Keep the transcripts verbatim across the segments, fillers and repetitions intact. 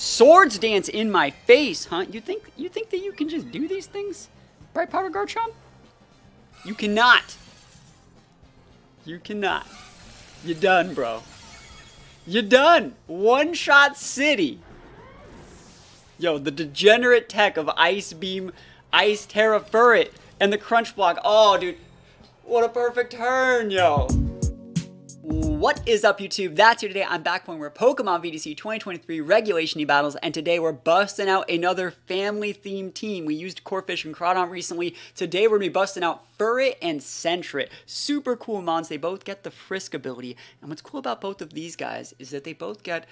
Swords dance in my face, huh? You think you think that you can just do these things, Bright Powder Garchomp? You cannot. You cannot. You're done, bro. You're done. One shot city. Yo, the degenerate tech of Ice Beam, Ice Terra Furret, and the Crunch Block. Oh, dude. What a perfect turn, yo. What is up, YouTube? That's here today. I'm back when we're Pokemon V D C twenty twenty-three Regulation E Battles, and today we're busting out another family-themed team. We used Corphish and Crawdon recently. Today we're going to be busting out Furret and Sentret. Super cool mons. They both get the Frisk ability, and what's cool about both of these guys is that they both get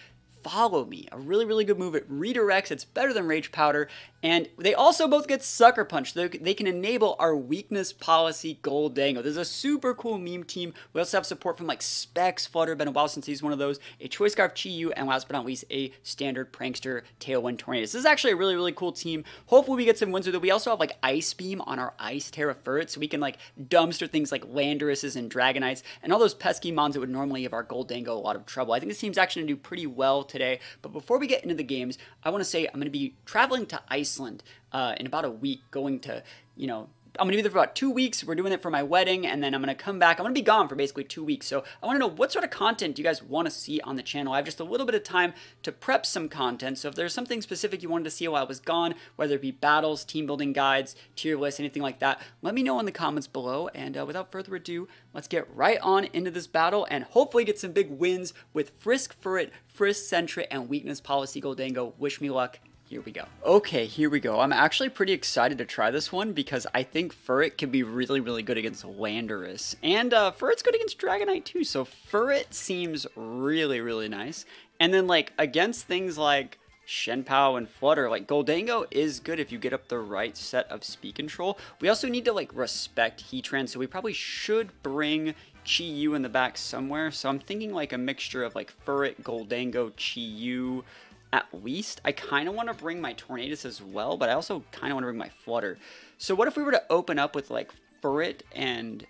Follow Me, a really, really good move. It redirects, it's better than Rage Powder, and they also both get Sucker Punch. They, they can enable our Weakness Policy Gholdengo. This is a super cool meme team. We also have support from like Specs, Flutter, been a while since he's one of those, a Choice Scarf Chi-Yu, and last but not least, a standard Prankster Tailwind Tornadus. This is actually a really, really cool team. Hopefully we get some wins with it. We also have like Ice Beam on our Ice Terra Furret, so we can like dumpster things like Landoruses and Dragonites, and all those pesky mons that would normally give our Gholdengo a lot of trouble. I think this team's actually going to do pretty well today. Today. But before we get into the games, I want to say I'm going to be traveling to Iceland uh, in about a week, going to, you know, I'm going to be there for about two weeks. We're doing it for my wedding, and then I'm going to come back. I'm going to be gone for basically two weeks. So I want to know what sort of content you guys want to see on the channel. I have just a little bit of time to prep some content. So if there's something specific you wanted to see while I was gone, whether it be battles, team building guides, tier lists, anything like that, let me know in the comments below. And uh, without further ado, let's get right on into this battle and hopefully get some big wins with Frisk Furret, Frisk Sentret, and Weakness Policy Gholdengo. Wish me luck. Here we go. Okay, here we go. I'm actually pretty excited to try this one because I think Furret can be really, really good against Landorus. And uh, Furret's good against Dragonite too, so Furret seems really, really nice. And then like against things like Chien-Pao and Flutter, like Gholdengo is good if you get up the right set of speed control. We also need to like respect Heatran, so we probably should bring Chi-Yu in the back somewhere. So I'm thinking like a mixture of like Furret, Gholdengo, Chi-Yu, at least. I kind of want to bring my Tornadus as well, but I also kind of want to bring my Flutter. So what if we were to open up with like Furret and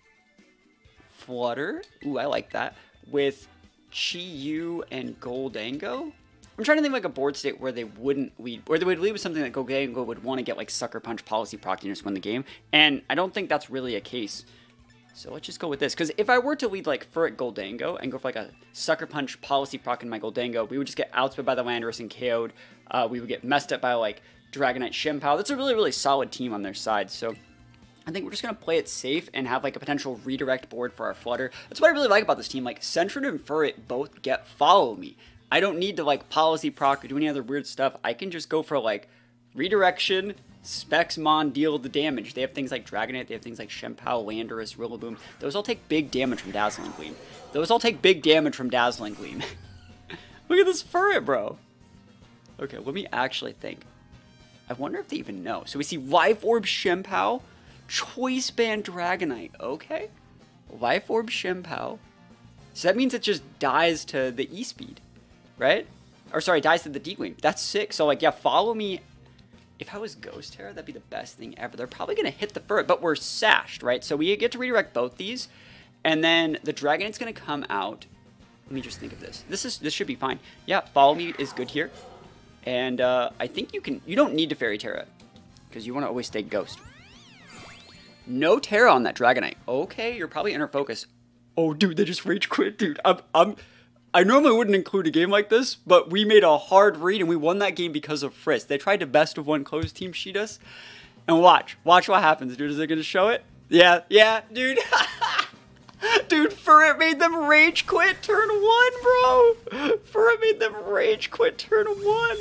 Flutter? Ooh, I like that. With Chi-Yu and Gholdengo? I'm trying to think of like a board state where they wouldn't lead, or they would lead with something that Gholdengo would want to get like Sucker Punch, Policy Proc to just win the game. And I don't think that's really a case. So let's just go with this, because if I were to lead like Furret Gholdengo and go for like a Sucker Punch, Policy Proc in my Gholdengo, we would just get outsped by the Landorus and K O'd. Uh, we would get messed up by like Dragonite, Chien-Pao. That's a really, really solid team on their side. So I think we're just going to play it safe and have like a potential redirect board for our Flutter. That's what I really like about this team. Like Sentret and Furret both get Follow Me. I don't need to like Policy Proc or do any other weird stuff. I can just go for like redirection, Specs Mon deal the damage. They have things like Dragonite, they have things like Chien-Pao, Landorus, Rillaboom. Those all take big damage from Dazzling Gleam. Those all take big damage from Dazzling Gleam. Look at this Furret, bro. Okay, let me actually think. I wonder if they even know. So we see Life Orb Chien-Pao, Choice Band Dragonite. Okay. Life Orb Chien-Pao. So that means it just dies to the E-Speed, right? Or sorry, dies to the D-Gleam. That's sick. So like, yeah, Follow Me. If I was Ghost Terra, that'd be the best thing ever. They're probably going to hit the Furret, but we're sashed, right? So we get to redirect both these, and then the Dragonite's going to come out. Let me just think of this. This is this should be fine. Yeah, Follow Me is good here. And uh, I think you can... You don't need to Fairy Terra, because you want to always stay Ghost. No Terra on that Dragonite. Okay, you're probably inner focus. Oh, dude, they just rage quit, dude. I'm... I'm I normally wouldn't include a game like this, but we made a hard read and we won that game because of Frisk. They tried to best of one closed team sheet us. And watch. Watch what happens, dude. Is it going to show it? Yeah. Yeah, dude. Dude, Furret made them rage quit turn one, bro. Furret made them rage quit turn one.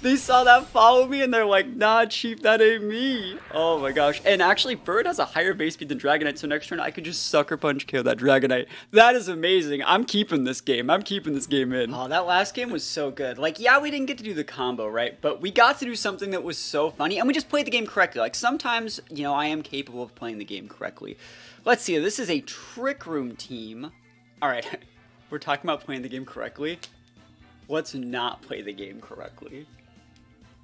They saw that Follow Me and they're like, nah, chief, that ain't me. Oh my gosh. And actually, Furret has a higher base speed than Dragonite, so next turn I could just Sucker Punch K O that Dragonite. That is amazing. I'm keeping this game. I'm keeping this game in. Oh, that last game was so good. Like, yeah, we didn't get to do the combo, right? But we got to do something that was so funny, and we just played the game correctly. Like, sometimes, you know, I am capable of playing the game correctly. Let's see. This is a Trick Room team. All right. We're talking about playing the game correctly. Let's not play the game correctly.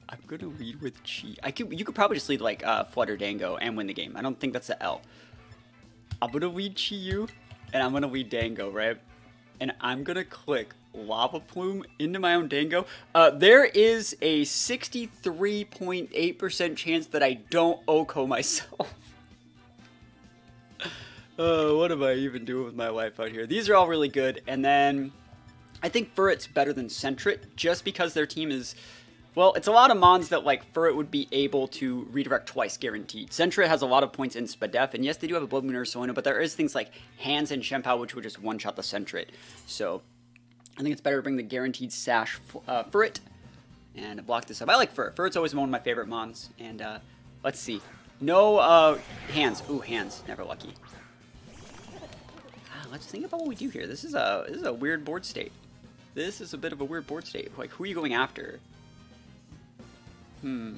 I'm gonna lead with Chi. I could, you could probably just lead like uh, Flutterdango and win the game. I don't think that's the L. I'm gonna lead Chi-Yu, and I'm gonna lead Dango, right? And I'm gonna click Lava Plume into my own Dango. Uh, there is a sixty-three point eight percent chance that I don't Oko myself. uh, what am I even doing with my life out here? These are all really good. And then I think Furret's better than Sentret just because their team is... Well, it's a lot of mons that, like, Furret would be able to redirect twice, guaranteed. Sentret has a lot of points in Spadef, and yes, they do have a Blood Moon Ursaluna, but there is things like Hands and Chien-Pao, which would just one-shot the Sentret. So, I think it's better to bring the guaranteed Sash uh, Furret and block this up. I like Furret. Furret's always one of my favorite mons, and, uh, let's see. No, uh, Hands. Ooh, Hands. Never lucky. Ah, let's think about what we do here. This is a, this is a weird board state. This is a bit of a weird board state. Like, who are you going after? Hmm.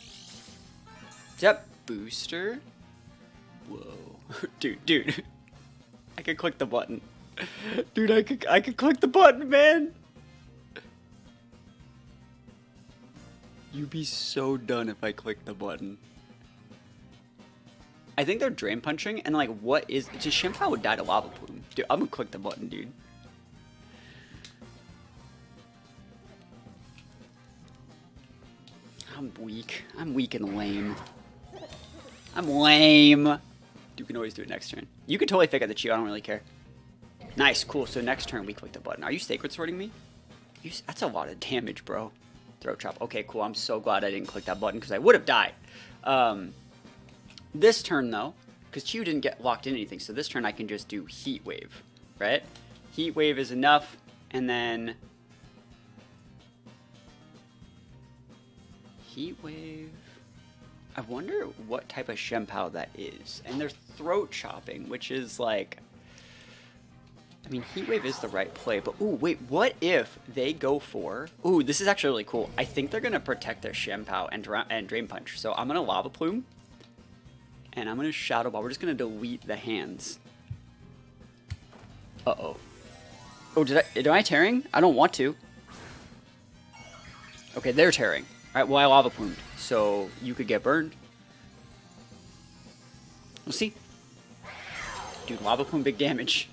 Is that Booster? Whoa. Dude, dude. I could click the button. Dude, I could I could click the button, man. You'd be so done if I clicked the button. I think they're Drain Punching, and like what is just Chien-Pao would die to Lava Plume. Dude, I'm gonna click the button, dude. I'm weak. I'm weak and lame. I'm lame. You can always do it next turn. You could totally fake out the Chi-Yu. I don't really care. Nice, cool. So next turn we click the button. Are you Sacred Sorting me? You, that's a lot of damage, bro. Throat Chop. Okay, cool. I'm so glad I didn't click that button because I would have died. Um, this turn though, because Chi-Yu didn't get locked in anything, so this turn I can just do Heat Wave, right? Heat Wave is enough, and then. Heat Wave. I wonder what type of Chien-Pao that is. And they're Throat Chopping, which is like... I mean, Heat Wave is the right play, but... Ooh, wait, what if they go for... Ooh, this is actually really cool. I think they're going to protect their Chien-Pao and, dra and Drain Punch. So I'm going to Lava Plume, and I'm going to Shadow Ball. We're just going to delete the Hands. Uh-oh. Oh, did I... Am I tearing? I don't want to. Okay, they're tearing. Alright, well I Lava Plumed, so you could get burned. We'll see. Dude, Lava Plume, big damage.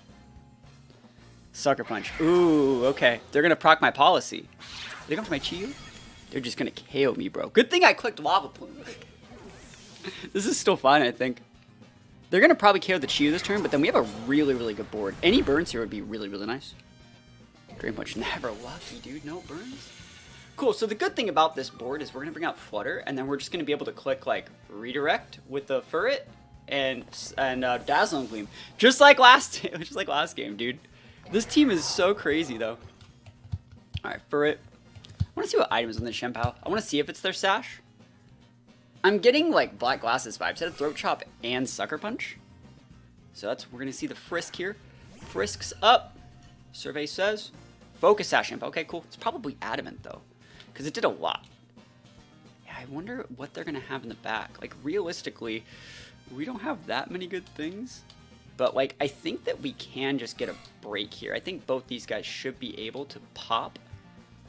Sucker Punch. Ooh, okay. They're gonna proc my policy. They come to my Chi-Yu? They're just gonna K O me, bro. Good thing I clicked Lava Plume. This is still fine, I think. They're gonna probably K O the Chi-Yu this turn, but then we have a really, really good board. Any burns here would be really, really nice. Drain Punch, never lucky, dude. No burns. Cool, so the good thing about this board is we're going to bring out Flutter, and then we're just going to be able to click, like, Redirect with the Furret and and uh, Dazzling Gleam. Just like last just like last game, dude. This team is so crazy, though. Alright, Furret. I want to see what items on the Chien-Pao. I want to see if it's their Sash. I'm getting, like, Black Glasses vibes. I had a Throat Chop and Sucker Punch. So that's we're going to see the Frisk here. Frisk's up. Survey says. Focus Sash Chien-Pao. Okay, cool. It's probably Adamant, though. Because it did a lot. Yeah, I wonder what they're going to have in the back. Like, realistically, we don't have that many good things. But, like, I think that we can just get a break here. I think both these guys should be able to pop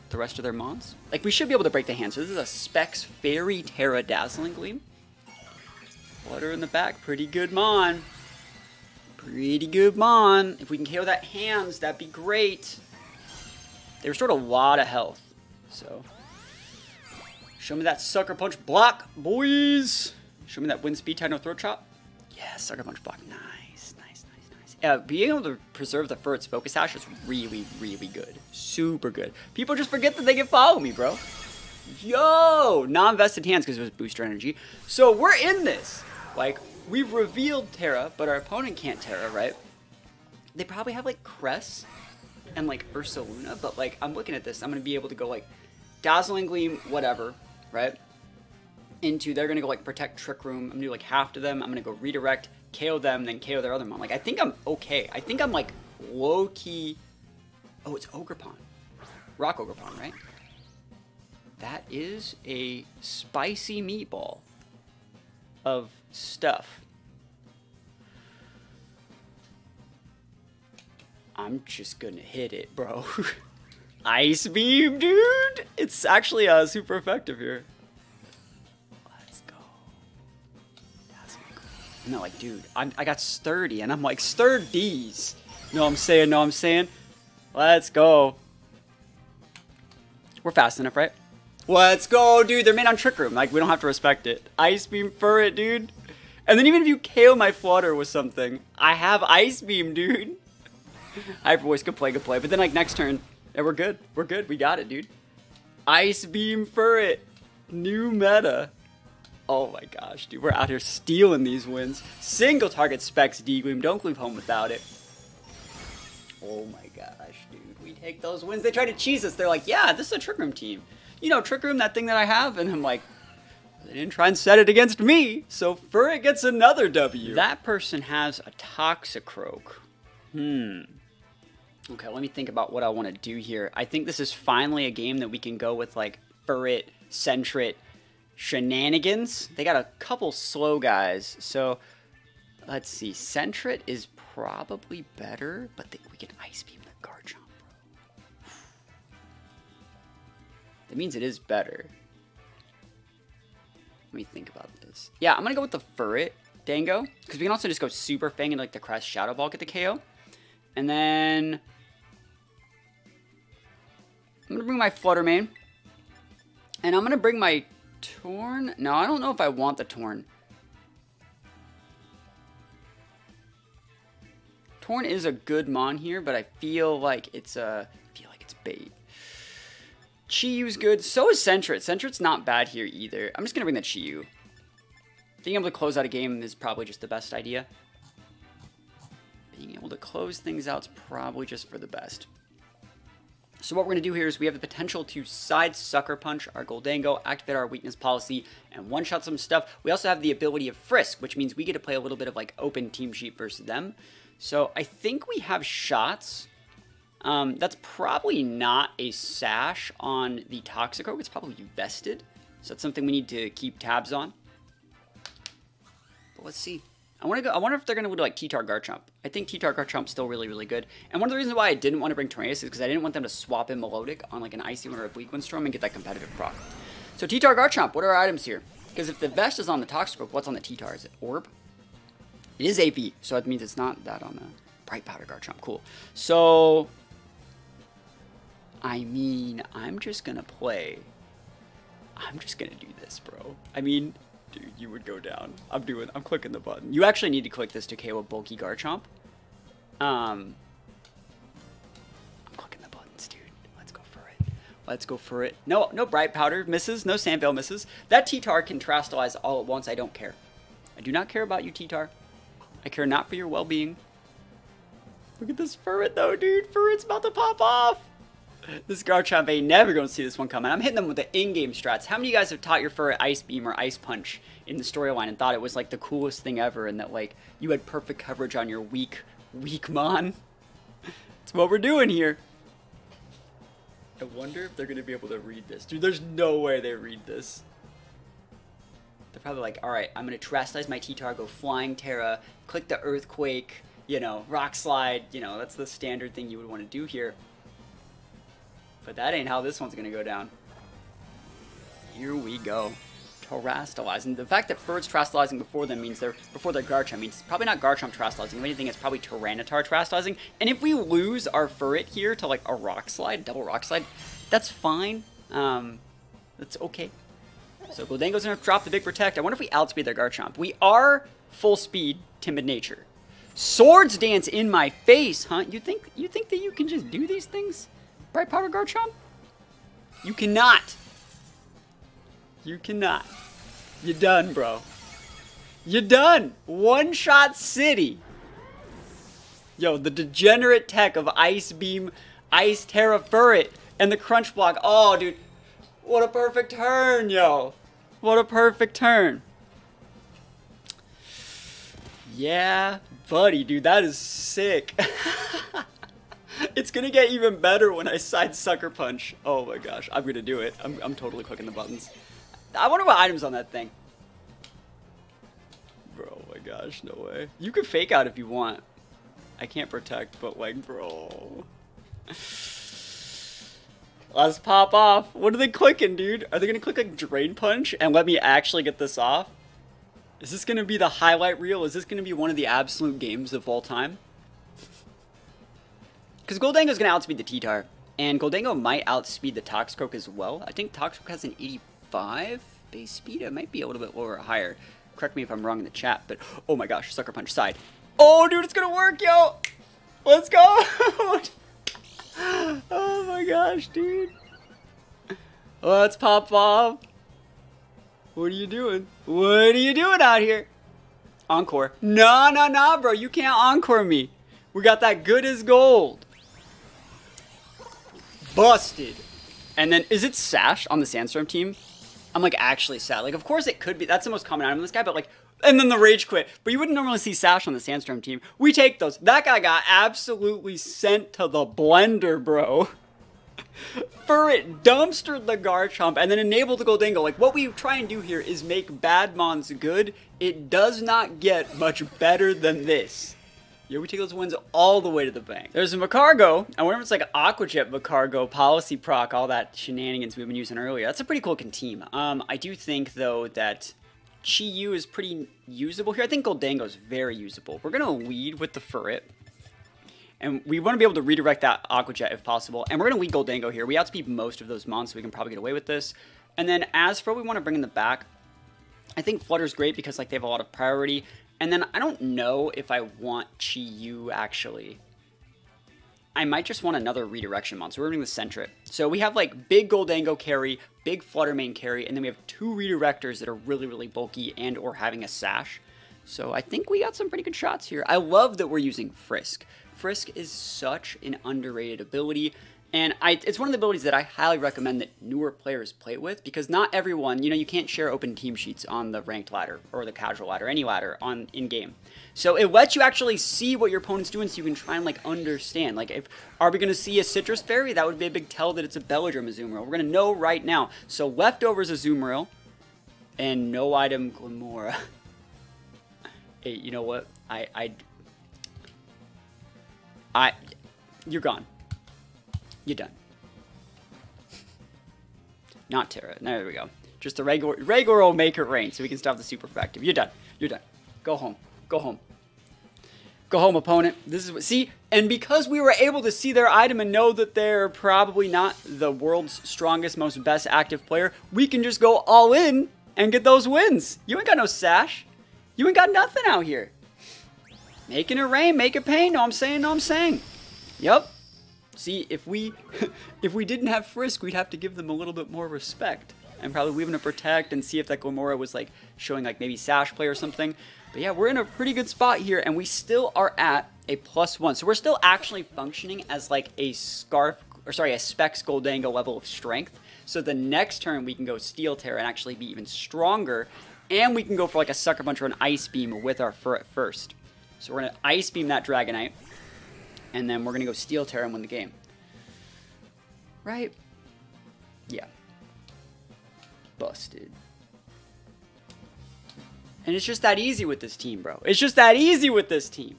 the rest of their mons. Like, we should be able to break the hand. So this is a Specs Fairy Terra Dazzling Gleam. Water in the back. Pretty good mon. Pretty good mon. If we can K O that Hands, that'd be great. They restored a lot of health. So, show me that Sucker Punch block, boys. Show me that Wind Speed Tide, no Throat Chop. Yeah, Sucker Punch block. Nice, nice, nice, nice. Yeah, being able to preserve the Furret's Focus Sash is really, really good. Super good. People just forget that they can Follow Me, bro. Yo, non-vested Hands because it was booster energy. So we're in this. Like, we've revealed Terra, but our opponent can't Terra, right? They probably have, like, Cress and, like, Ursaluna, but, like, I'm looking at this. I'm going to be able to go, like, Dazzling Gleam, whatever, right? Into, they're going to go, like, Protect, Trick Room. I'm going to do, like, half to them. I'm going to go Redirect, K O them, then K O their other mom. Like, I think I'm okay. I think I'm, like, low-key... Oh, it's Ogre Pond. Rock Ogre Pond, right? That is a spicy meatball of stuff. I'm just going to hit it, bro. Ice Beam, dude! It's actually uh, super effective here. Let's go. That's cool. I'm not like, dude, I'm, I got sturdy, and I'm like, sturdies. No, I'm saying, no, I'm saying. Let's go. We're fast enough, right? Let's go, dude. They're made on Trick Room. Like, we don't have to respect it. Ice Beam Furret, dude. And then even if you K O my Flutter with something, I have Ice Beam, dude. Hyper Voice, good play, good play. But then, like, next turn, and yeah, we're good. We're good. We got it, dude. Ice Beam Furret. New meta. Oh my gosh, dude. We're out here stealing these wins. Single target specs D-Gleam. Don't leave home without it. Oh my gosh, dude. We take those wins. They try to cheese us. They're like, yeah, this is a Trick Room team. You know, Trick Room, that thing that I have. And I'm like, they didn't try and set it against me. So Furret gets another W. That person has a Toxicroak. Hmm. Okay, let me think about what I want to do here. I think this is finally a game that we can go with, like, Furret, Sentret, shenanigans. They got a couple slow guys. So, let's see. Sentret is probably better, but they, we can Ice Beam the Garchomp, bro. That means it is better. Let me think about this. Yeah, I'm going to go with the Furret Dango, because we can also just go Super Fang and, like, the Crash Shadow Ball, get the K O. And then I'm going to bring my Fluttermane. And I'm going to bring my Torn. No, I don't know if I want the Torn. Torn is a good Mon here, but I feel like it's a, I feel like it's bait. Chi-Yu's good. So is Sentret. Sentret's not bad here either. I'm just going to bring the Chi-Yu. Being able to close out a game is probably just the best idea. Being able to close things out is probably just for the best. So what we're going to do here is we have the potential to side Sucker Punch our Gholdengo, activate our Weakness Policy, and one-shot some stuff. We also have the ability of Frisk, which means we get to play a little bit of, like, open team sheet versus them. So I think we have shots. Um, that's probably not a sash on the Toxicroak. It's probably vested. So that's something we need to keep tabs on. But let's see. I want to go. I wonder if they're going to do like T-Tar Garchomp. I think T-Tar Garchomp's still really, really good. And one of the reasons why I didn't want to bring Tornadus is because I didn't want them to swap in Melodic on like an Icy Wind or a Bleak Wind Storm and get that competitive proc. So T-Tar Garchomp, what are our items here? Because if the Vest is on the Toxicroak, what's on the T-Tar? Is it Orb? It is A P, so that means it's not that on the Bright Powder Garchomp. Cool. So, I mean, I'm just going to play. I'm just going to do this, bro. I mean, dude, you would go down. I'm doing, I'm clicking the button. You actually need to click this to K O a bulky Garchomp. Um, I'm clicking the buttons, dude. Let's go for it. Let's go for it. No, no Bright Powder misses. No Sand Veil misses. That T-Tar can Terastalize all at once. I don't care. I do not care about you, T-Tar. I care not for your well-being. Look at this Furret, though, dude. Furret's about to pop off. This Garchomp ain't never going to see this one coming. I'm hitting them with the in-game strats. How many of you guys have taught your Furret Ice Beam or Ice Punch in the storyline and thought it was like the coolest thing ever and that like you had perfect coverage on your weak, weak Mon? That's what we're doing here. I wonder if they're going to be able to read this. Dude, there's no way they read this. They're probably like, all right, I'm going to Terrastalize my T-Tar, go Flying Terra, click the Earthquake, you know, Rock Slide. You know, that's the standard thing you would want to do here. But that ain't how this one's going to go down. Here we go. Terastalizing. The fact that Furret's Terastalizing before them means they're, before they're Garchomp means it's probably not Garchomp Terastalizing. If anything, it's probably Tyranitar Terastalizing. And if we lose our Furret here to like a Rock Slide, double Rock Slide, that's fine. Um, that's okay. So Gholdengo's going to drop the big Protect. I wonder if we outspeed their Garchomp. We are full speed, timid nature. Swords dance in my face, huh? You think, you think that you can just do these things? Bright Powder Garchomp? You cannot. You cannot. You're done, bro. You're done. One shot city. Yo, the degenerate tech of Ice Beam, Ice Terra Furret, and the Crunch Block. Oh, dude. What a perfect turn, yo. What a perfect turn. Yeah, buddy, dude. That is sick. It's going to get even better when I side Sucker Punch. Oh my gosh, I'm going to do it. I'm, I'm totally clicking the buttons. I wonder what item's on that thing. Bro, my gosh, no way. You can Fake Out if you want. I can't Protect, but like, bro. Let's pop off. What are they clicking, dude? Are they going to click like Drain Punch and let me actually get this off? Is this going to be the highlight reel? Is this going to be one of the absolute games of all time? Because Gholdengo's going to outspeed the T-Tar. And Gholdengo might outspeed the Toxicroak as well. I think Toxicroak has an eighty-five base speed. It might be a little bit lower or higher. Correct me if I'm wrong in the chat, but oh my gosh, Sucker Punch side. Oh, dude, it's going to work, yo. Let's go. Oh my gosh, dude. Let's pop off. What are you doing? What are you doing out here? Encore. No, no, no, bro. You can't encore me. We got that good as gold. Busted. And then, is it Sash on the Sandstorm team? I'm like actually sad. Like, of course it could be. That's the most common item on this guy, but like, and then the Rage Quit. But you wouldn't normally see Sash on the Sandstorm team. We take those. That guy got absolutely sent to the blender, bro. Furret dumpstered the Garchomp and then enabled the Gholdengo. Like, what we try and do here is make bad mons good. It does not get much better than this. Yeah, we take those wins all the way to the bank. There's a Macargo. I wonder if it's like Aqua Jet Macargo, Policy Proc, all that shenanigans we've been using earlier. That's a pretty cool team. Um, I do think, though, that Chi-Yu is pretty usable here. I think Gholdengo is very usable. We're going to lead with the Furret. And we want to be able to redirect that Aqua Jet if possible. And we're going to lead Gholdengo here. We outspeed most of those mons, so we can probably get away with this. And then as for what we want to bring in the back, I think Flutter's great because like they have a lot of priority. And then I don't know if I want Chi-Yu actually. I might just want another redirection mon. So we're doing the Sentret. So we have like big Gholdengo carry, big Fluttermane carry, and then we have two redirectors that are really, really bulky and or having a Sash. So I think we got some pretty good shots here. I love that we're using Frisk. Frisk is such an underrated ability, and I, it's one of the abilities that I highly recommend that newer players play with, because not everyone, you know, you can't share open team sheets on the ranked ladder or the casual ladder, any ladder on in-game. So it lets you actually see what your opponent's doing so you can try and, like, understand. Like, if are we going to see a Citrus Fairy? That would be a big tell that it's a Belladrum Azumarill. We're going to know right now. So Leftovers Azumarill and no item Glamora. Hey, you know what? I... I I, you're gone. You're done. Not Terra. No, there we go. Just the regular, regular old Make It Rain, so we can stop the super effective. You're done. You're done. Go home. Go home. Go home, opponent. This is what. See, and because we were able to see their item and know that they're probably not the world's strongest, most best active player, we can just go all in and get those wins. You ain't got no Sash. You ain't got nothing out here. Making it rain, make it pain. No, I'm saying, no, I'm saying. Yep. See, if we if we didn't have Frisk, we'd have to give them a little bit more respect. And probably we're going to protect and see if that Glamora was like showing like maybe Sash play or something. But yeah, we're in a pretty good spot here, and we still are at a plus one. So we're still actually functioning as like a Scarf, or sorry, a Specs Gholdengo level of strength. So the next turn we can go Steel Terra and actually be even stronger. And we can go for like a Sucker Punch or an Ice Beam with our Furret first. So we're going to Ice Beam that Dragonite, and then we're going to go Steel Terra and win the game. Right? Yeah. Busted. And it's just that easy with this team, bro. It's just that easy with this team.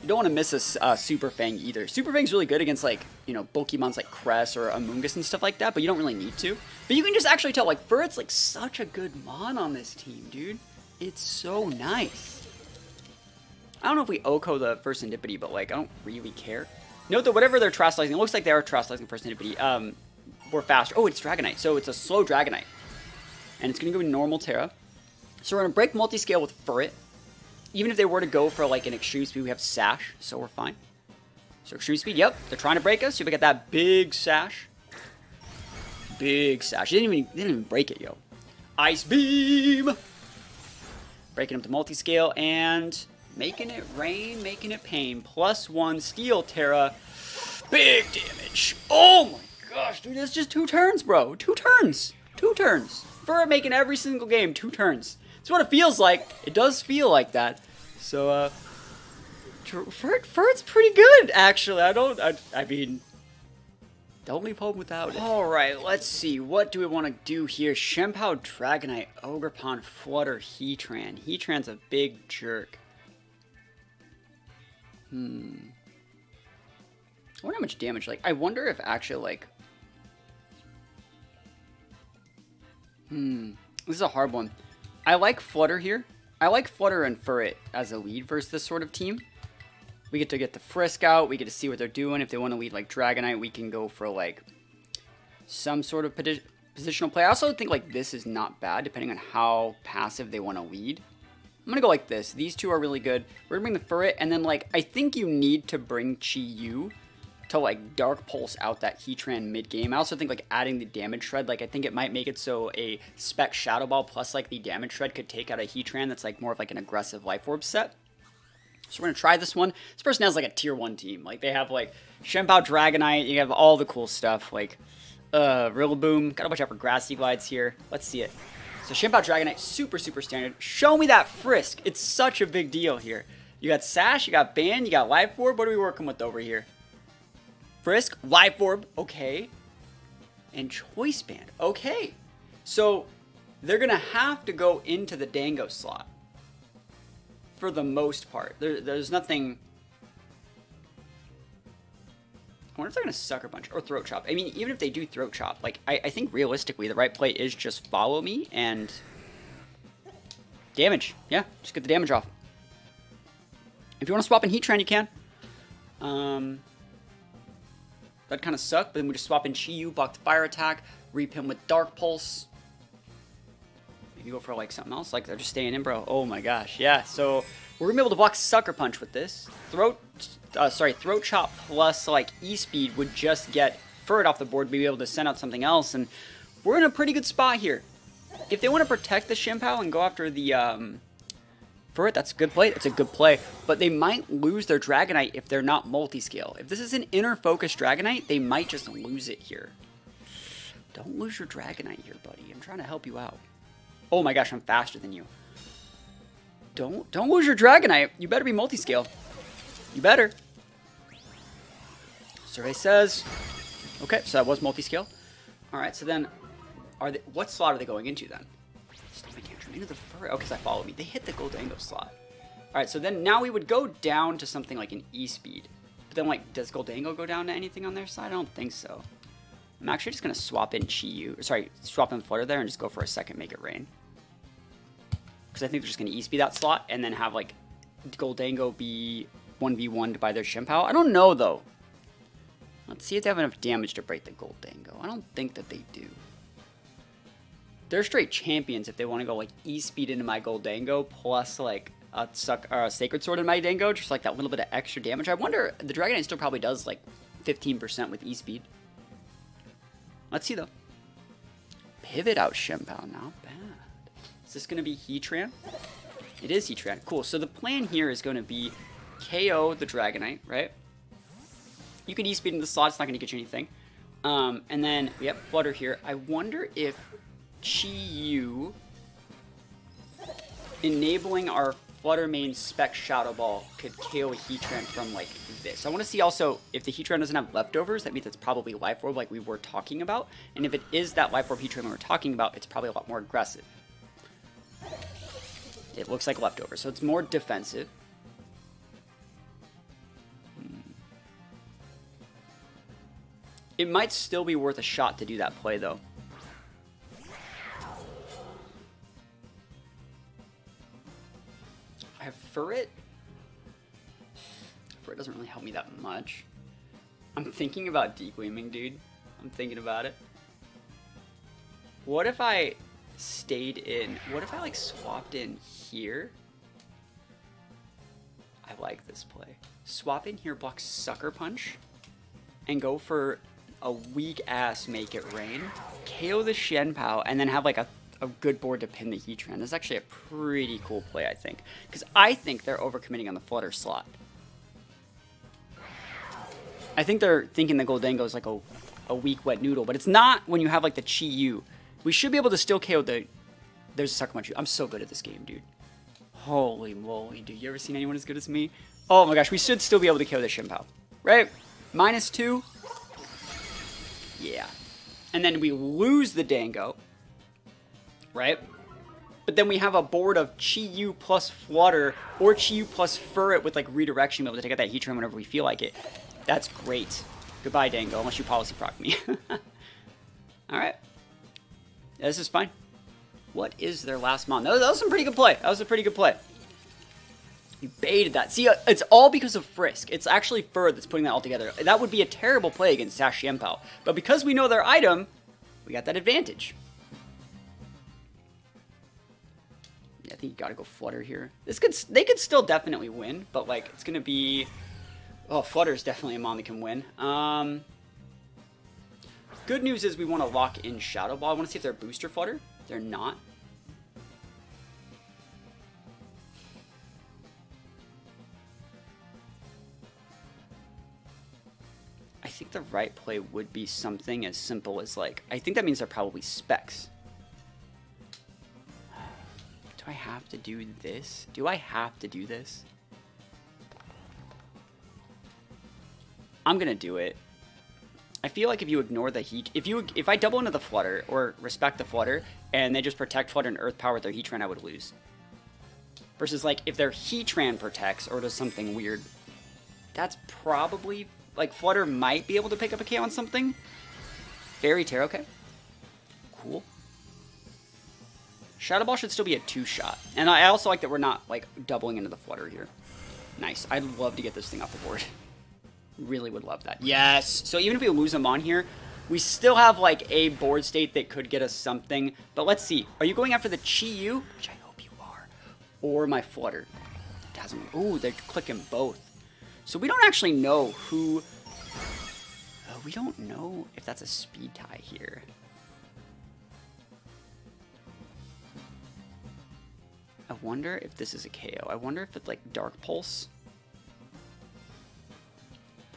You don't want to miss a uh, Super Fang either. Super Fang's really good against, like, you know, bulky mons like Cress or Amoongus and stuff like that, but you don't really need to. But you can just actually tell, like, Furret's, like, such a good mon on this team, dude. It's so nice. I don't know if we Oko the first Sandipity, but like I don't really care. Note that whatever they're trastalizing, it looks like they are trastalizing first Sandipity. Um, we're faster. Oh, it's Dragonite, so it's a slow Dragonite, and it's gonna go normal Terra. So we're gonna break multi-scale with Furret. Even if they were to go for like an Extreme Speed, we have Sash, so we're fine. So Extreme Speed, yep, they're trying to break us. So we got that big Sash, big Sash. They didn't even they didn't even break it, yo. Ice Beam, breaking up to multi-scale and. Making it rain, making it pain. Plus one, Steel Terra. Big damage. Oh my gosh, dude, that's just two turns, bro. Two turns. Two turns. Furret making every single game two turns. That's what it feels like. It does feel like that. So, uh, Furret, Furret's pretty good, actually. I don't, I, I mean, don't leave home without it. All right, let's see. What do we want to do here? Chien-Pao, Dragonite, Ogre Pond, Flutter, Heatran. Heatran's a big jerk. Hmm. I wonder how much damage, like, I wonder if actually, like... Hmm. This is a hard one. I like Flutter here. I like Flutter and Furret as a lead versus this sort of team. We get to get the Frisk out. We get to see what they're doing. If they want to lead like Dragonite, we can go for like some sort of positional play. I also think like this is not bad depending on how passive they want to lead. I'm going to go like this. These two are really good. We're going to bring the Furret, and then like I think you need to bring Chi-Yu to like Dark Pulse out that Heatran mid-game. I also think like adding the damage shred, like I think it might make it so a spec Shadow Ball plus like the damage shred could take out a Heatran that's like more of like an aggressive Life Orb set. So we're going to try this one. This person has like a tier one team. Like they have like Chien-Pao, Dragonite, you have all the cool stuff like uh, Rillaboom. Gotta watch out for Grassy Glides here. Let's see it. So Chien-Pao, Dragonite, super, super standard. Show me that Frisk. It's such a big deal here. You got Sash, you got Ban, you got Life Orb. What are we working with over here? Frisk, Life Orb, okay, and Choice Band, okay. So they're gonna have to go into the Dango slot for the most part. There, there's nothing. I wonder if they're gonna Sucker Punch or Throat Chop. I mean, even if they do Throat Chop, like I, I think realistically the right play is just Follow Me and damage. Yeah, just get the damage off. If you wanna swap in Heatran, you can. Um. That kind of sucked, but then we just swap in Chi-Yu, block the fire attack, reap him with Dark Pulse. Maybe go for like something else, like they're just staying in, bro. Oh my gosh, yeah. So we're gonna be able to block Sucker Punch with this. Throat, uh, sorry, Throat Chop plus like E-Speed would just get Furret off the board, be able to send out something else, and we're in a pretty good spot here. If they want to protect the Chien-Pao and go after the um, Furret, that's a good play. That's a good play. But they might lose their Dragonite if they're not multi-scale. If this is an inner-focused Dragonite, they might just lose it here. Don't lose your Dragonite here, buddy. I'm trying to help you out. Oh my gosh, I'm faster than you. Don't don't lose your Dragonite. You better be multi-scale. You better. Survey says. Okay, so that was multi-scale. All right, so then, are they, what slot are they going into then? Into the Furret. Oh, because I Follow Me. They hit the Gholdengo slot. Alright, so then now we would go down to something like an E-Speed. But then, like, does Gholdengo go down to anything on their side? I don't think so. I'm actually just going to swap in Chi-Yu. Sorry, swap in Flutter there and just go for a second Make It Rain. Because I think they're just going to E-Speed that slot and then have, like, Gholdengo be one v one'd by their Chien-Pao. I don't know, though. Let's see if they have enough damage to break the Gholdengo. I don't think that they do. They're straight champions if they want to go like E-Speed into my Gholdengo plus like a, suck, or a Sacred Sword in my Dango, just like that little bit of extra damage. I wonder, the Dragonite still probably does like fifteen percent with E-Speed. Let's see though. Pivot out Chien-Pao, not bad. Is this going to be Heatran? It is Heatran, cool. So the plan here is going to be K O the Dragonite, right? You could E-Speed into the slot, it's not going to get you anything. Um, and then we have Flutter here. I wonder if Chi-Yu enabling our Fluttermane spec Shadow Ball could K O a Heatran from like this. I want to see also if the Heatran doesn't have leftovers, that means it's probably Life Orb like we were talking about. And if it is that Life Orb Heatran we were talking about, it's probably a lot more aggressive. It looks like leftovers, so it's more defensive. It might still be worth a shot to do that play though. I have Furret. Furret doesn't really help me that much. I'm thinking about degleaming, dude. I'm thinking about it. What if I stayed in? What if I like swapped in here? I like this play. Swap in here, block Sucker Punch, and go for a weak ass Make It Rain. K O the Chien-Pao, and then have like a a good board to pin the Heatran. That's actually a pretty cool play, I think. Because I think they're overcommitting on the Flutter slot. I think they're thinking the Gholdengo is like a, a weak wet noodle, but it's not when you have like the Chi-Yu. We should be able to still K O the... There's a Sucker Punch. I'm so good at this game, dude. Holy moly, dude. You ever seen anyone as good as me? Oh my gosh, we should still be able to K O the Chien-Pao. Right? Minus two. Yeah. And then we lose the Dango. Right? But then we have a board of Chi-Yu plus Flutter or Chi-Yu plus Furret with like redirection, be able to take out that Heatran whenever we feel like it. That's great. Goodbye, Dango, unless you policy proc me. Alright. Yeah, this is fine. What is their last mon? That was, that was some pretty good play. That was a pretty good play. You baited that. See, it's all because of Frisk. It's actually Fur that's putting that all together. That would be a terrible play against Sash Chien-Pao. But because we know their item, we got that advantage. Yeah, I think you gotta go Flutter here. This could they could still definitely win, but like it's gonna be. Oh, Flutter's definitely a mon that can win. Um, good news is we want to lock in Shadow Ball. I want to see if they're Booster Flutter. They're not. I think the right play would be something as simple as like, I think that means they're probably Specs. Do I have to do this? Do I have to do this? I'm gonna do it. I feel like if you ignore the heat, if you if I double into the Flutter or respect the Flutter and they just Protect Flutter and Earth Power with their Heatran, I would lose. Versus like if their Heatran protects or does something weird, that's probably like Flutter might be able to pick up a K on something. Fairy Tail, okay, cool. Shadow Ball should still be a two shot, and I also like that we're not like doubling into the Flutter here. Nice. I'd love to get this thing off the board. Really would love that. Yes! So even if we lose them on here, we still have like a board state that could get us something. But let's see. Are you going after the Chi-Yu? Which I hope you are. Or my Flutter. Dazzling. Ooh, they're clicking both. So we don't actually know who... Uh, we don't know if that's a speed tie here. I wonder if this is a K O. I wonder if it's like Dark Pulse.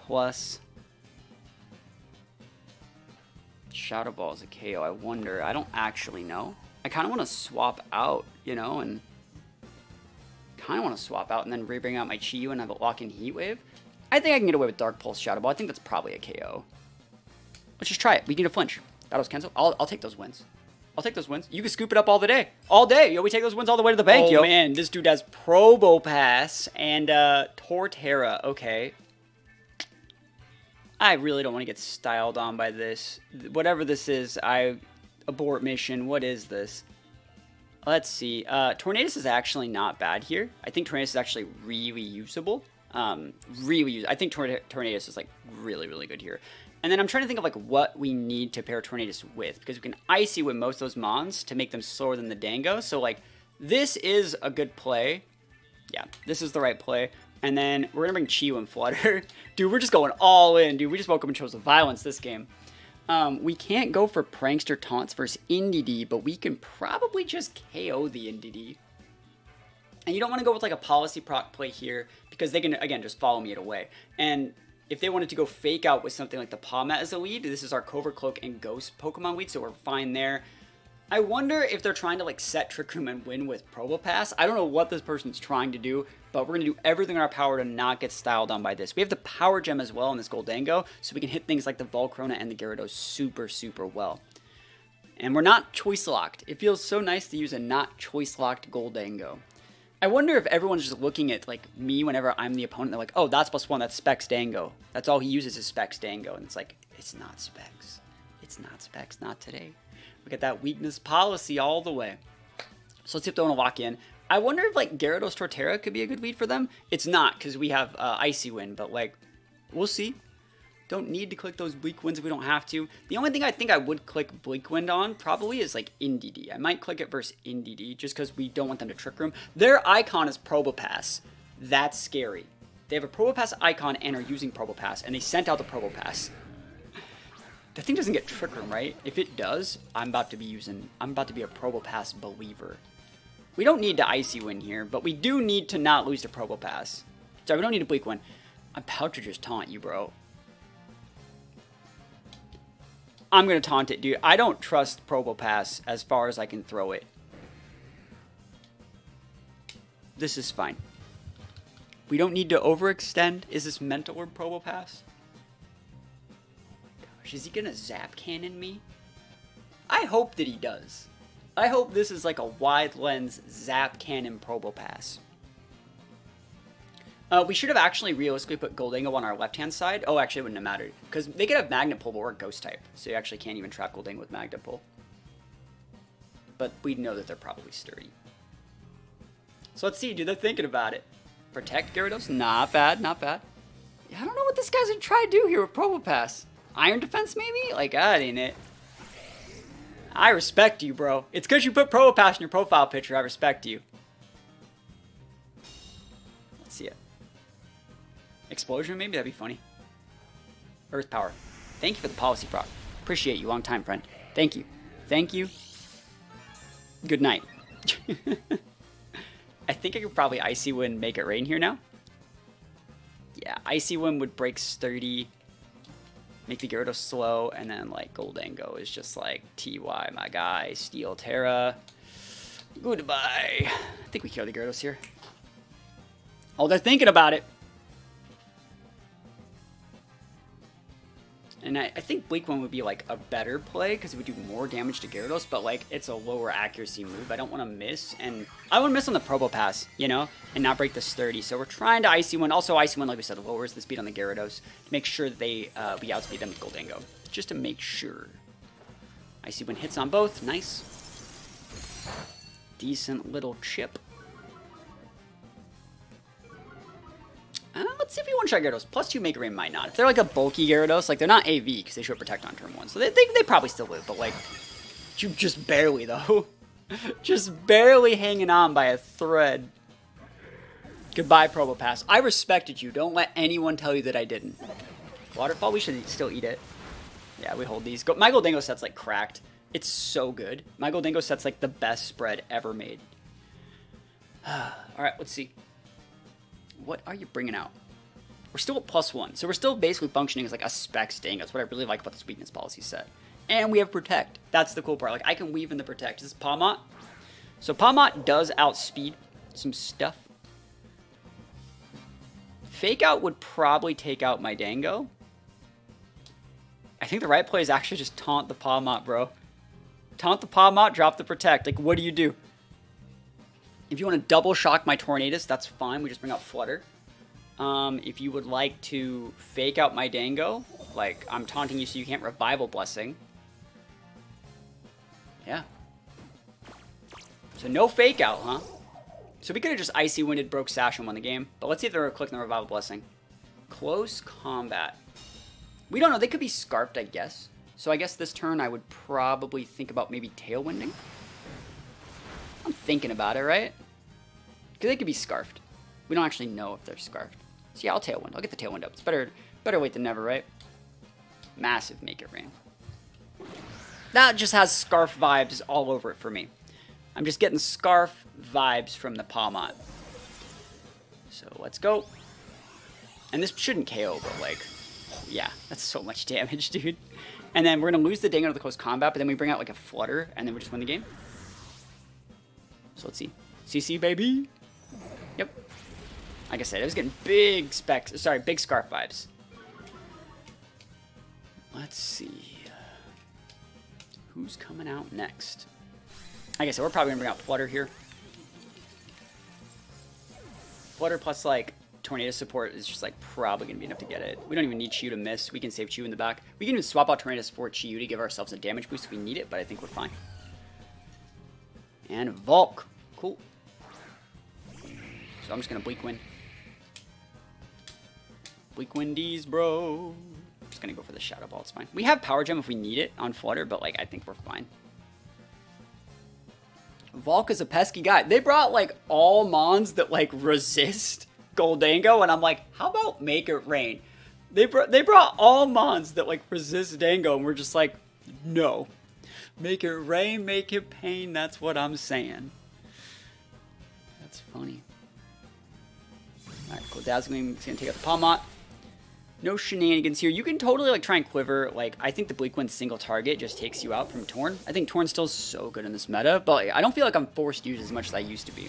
Plus, Shadow Ball is a K O. I wonder. I don't actually know. I kind of want to swap out, you know, and kind of want to swap out and then re-bring out my Chi-Yu and have it lock in Heat Wave. I think I can get away with Dark Pulse Shadow Ball. I think that's probably a K O. Let's just try it. We need a flinch. That was canceled. I'll, I'll take those wins. I'll take those wins. You can scoop it up all the day. All day. Yo, we take those wins all the way to the bank, oh, yo. Oh, man. This dude has Probopass and uh, Torterra. Okay. I really don't want to get styled on by this. Whatever this is, I... Abort mission. What is this? Let's see. Uh, Tornadus is actually not bad here. I think Tornadus is actually really usable. Um, really usable. I think Tor Tornadus is, like, really, really good here. And then I'm trying to think of, like, what we need to pair Tornadus with. Because we can Icy Wind most of those mons to make them slower than the Dango. So, like, this is a good play. Yeah, this is the right play. And then we're going to bring Chi-Yu and Flutter. Dude, we're just going all in, dude. We just woke up and chose violence this game. Um, we can't go for Prankster Taunts versus N D D, but we can probably just K O the N D D. And you don't want to go with like a policy proc play here because they can, again, just follow me it away. And if they wanted to go Fake Out with something like the Pawmot as a lead, this is our Covert Cloak and Ghost Pokemon lead, so we're fine there. I wonder if they're trying to like set Trick Room and win with Probopass. I don't know what this person's trying to do, but we're going to do everything in our power to not get styled on by this. We have the Power Gem as well in this Gholdengo, so we can hit things like the Volcarona and the Gyarados super, super well. And we're not choice locked. It feels so nice to use a not choice locked Gholdengo. I wonder if everyone's just looking at like me whenever I'm the opponent. They're like, oh, that's plus one. That's Specs Dango. That's all he uses is Specs Dango. And it's like, it's not Specs. It's not Specs. Not today. Look at that weakness policy all the way. So let's see if they want to lock in. I wonder if, like, Gyarados Torterra could be a good lead for them. It's not, because we have uh, Icy Wind, but, like, we'll see. Don't need to click those Bleak Winds if we don't have to. The only thing I think I would click Bleak Wind on probably is, like, N D D. I might click it versus N D D just because we don't want them to Trick Room. Their icon is Probopass. That's scary. They have a Probopass icon and are using Probopass, and they sent out the Probopass. That thing doesn't get Trick Room, right? If it does, I'm about to be using... I'm about to be a Probopass believer. We don't need to Icy Wind here, but we do need to not lose to Probopass. Sorry, we don't need to Bleak Wind. I'm about to just taunt you, bro. I'm going to taunt it, dude. I don't trust Probopass as far as I can throw it. This is fine. We don't need to overextend. Is this Mental Orb Probopass? Is he gonna zap cannon me? I hope that he does. I hope this is like a wide lens zap cannon Probopass. Uh, we should have actually realistically put Gholdengo on our left hand side. Oh, actually, it wouldn't have mattered because they could have Magnet Pulp or Ghost type, so you actually can't even trap Gholdengo with Magnet Pulp. But we know that they're probably sturdy. So let's see, dude. They're thinking about it. Protect Gyarados? Not bad, not bad. I don't know what this guy's going to try to do here with Probopass. Iron Defense, maybe? Like, that ain't it. I respect you, bro. It's because you put Probopass in your profile picture. I respect you. Let's see it. Explosion, maybe? That'd be funny. Earth Power. Thank you for the policy proc. Appreciate you. Long time, friend. Thank you. Thank you. Good night. I think I could probably Icy Wind Make It Rain here now. Yeah, Icy Wind would break Sturdy, make the Gyarados slow, and then like Gholdengo is just like T Y, my guy, Steel Terra. Goodbye. I think we kill the Gyarados here. Oh, they're thinking about it. And I, I think Bleak Wind would be like a better play because it would do more damage to Gyarados, but like it's a lower accuracy move. I don't want to miss, and I want to miss on the Probopass, you know, and not break the Sturdy. So we're trying to Icy Wind. Also, Icy Wind, like we said, lowers the speed on the Gyarados to make sure that they uh, we outspeed them with Gholdengo, just to make sure. Icy Wind hits on both. Nice, decent little chip. Uh, let's see if we one-shot Gyarados. Plus two Make It Rain might not. If they're like a bulky Gyarados, like they're not A V because they should protect on turn one. So they, they, they probably still live, but like, you just barely though. Just barely hanging on by a thread. Goodbye, Probopass. I respected you. Don't let anyone tell you that I didn't. Waterfall, we should still eat it. Yeah, we hold these. Go My Gholdengo set's like cracked. It's so good. My Gholdengo set's like the best spread ever made. All right, let's see. What are you bringing out? We're still at plus one, so we're still basically functioning as like a spec staying. That's what I really like about this weakness policy set. And we have Protect. That's the cool part. Like I can weave in the Protect. This is Pawmot. So Pawmot does outspeed some stuff. Fake Out would probably take out my Dango. I think the right play is actually just taunt the Pawmot, bro. Taunt the Pawmot, drop the Protect. Like what do you do? If you want to double shock my Tornadus, that's fine. We just bring out Flutter. Um, if you would like to fake out my Dango, like I'm taunting you so you can't Revival Blessing. Yeah. So no fake out, huh? So we could have just Icy Winded, broke Sash and won the game. But let's see if they're clicking the Revival Blessing. Close combat. We don't know. They could be Scarfed, I guess. So I guess this turn I would probably think about maybe Tailwinding. I'm thinking about it, right? Because they could be Scarfed. We don't actually know if they're Scarfed. So yeah, I'll Tailwind. I'll get the Tailwind up. It's better better wait than never, right? Massive Make It Rain. That just has Scarf vibes all over it for me. I'm just getting Scarf vibes from the Pawmot. So let's go. And this shouldn't K O, but like, oh yeah, that's so much damage, dude. And then we're going to lose the Dango to the close combat, but then we bring out like a Flutter, and then we just win the game. So let's see. C C, baby. Yep. Like I said, I was getting big specs. Sorry, big Scarf vibes. Let's see. Who's coming out next? Like I said, we're probably going to bring out Flutter here. Flutter plus, like, Tornado support is just, like, probably going to be enough to get it. We don't even need Chi-Yu to miss. We can save Chi-Yu in the back. We can even swap out Tornado support Chi-Yu to give ourselves a damage boost if we need it, but I think we're fine. And Volk. Cool. So I'm just going to Bleak Wind. Bleak Windies, bro. I'm just going to go for the Shadow Ball. It's fine. We have Power Gem if we need it on Flutter, but, like, I think we're fine. Volk is a pesky guy. They brought, like, all Mons that, like, resist Gholdengo, and I'm like, how about Make It Rain? They, br they brought all Mons that, like, resist Dango, and we're just like, no. Make it rain, make it pain, that's what I'm saying. That's funny. Alright, cool. Dazzling Gleam is going to take out the Pawmot. No shenanigans here. You can totally, like, try and Quiver. Like, I think the Bleak Wind single target just takes you out from Torn. I think Torn's still so good in this meta, but like, I don't feel like I'm forced to use as much as I used to be.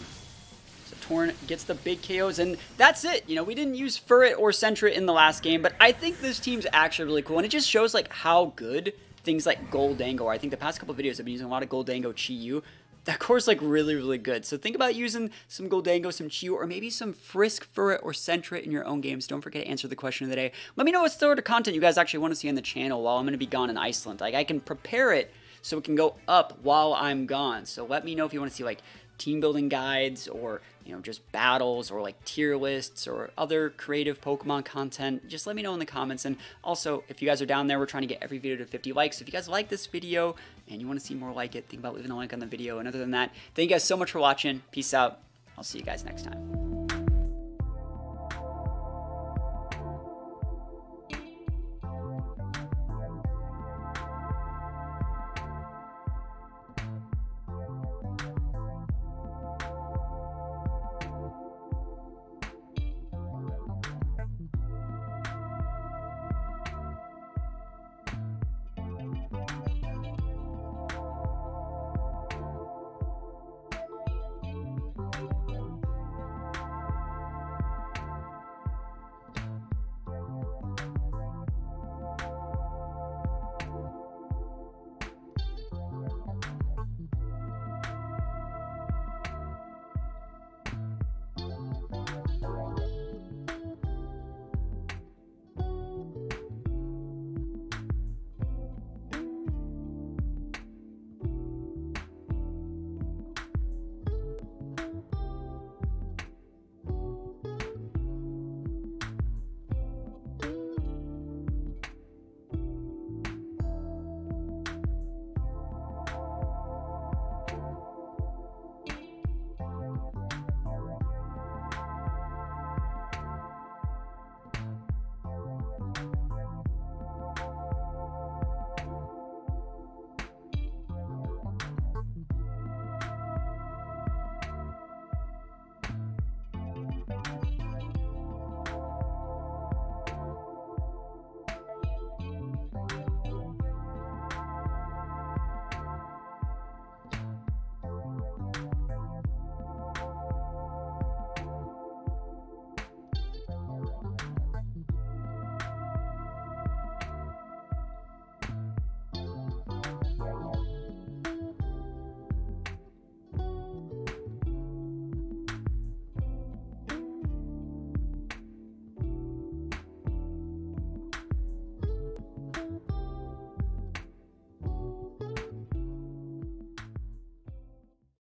So Torn gets the big K Os, and that's it. You know, we didn't use Furret or Sentret in the last game, but I think this team's actually really cool, and it just shows, like, how good things like Gholdengo. I think the past couple of videos I've been using a lot of Gholdengo, Chi-Yu. That core's like really, really good. So think about using some Gholdengo, some Chi-Yu, or maybe some Frisk, Furret, or Sentret in your own games. Don't forget to answer the question of the day. Let me know what sort of content you guys actually want to see on the channel while I'm going to be gone in Iceland. Like I can prepare it so it can go up while I'm gone. So let me know if you want to see like team building guides, or you know, just battles, or like tier lists, or other creative Pokemon content. Just let me know in the comments. And also, if you guys are down there, we're trying to get every video to fifty likes. So if you guys like this video and you want to see more like it, think about leaving a like on the video. And other than that, thank you guys so much for watching. Peace out. I'll see you guys next time.